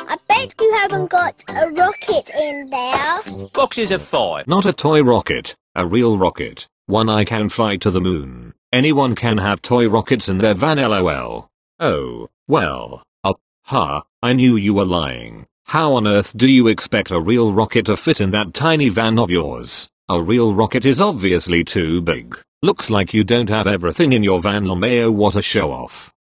I bet you haven't got a rocket in there. Boxes of 5. Not a toy rocket, a real rocket. One I can fly to the moon. Anyone can have toy rockets in their van, lol. Oh, well. Ha, I knew you were lying. How on earth do you expect a real rocket to fit in that tiny van of yours? A real rocket is obviously too big. Looks like you don't have everything in your van, lmao. What a show off.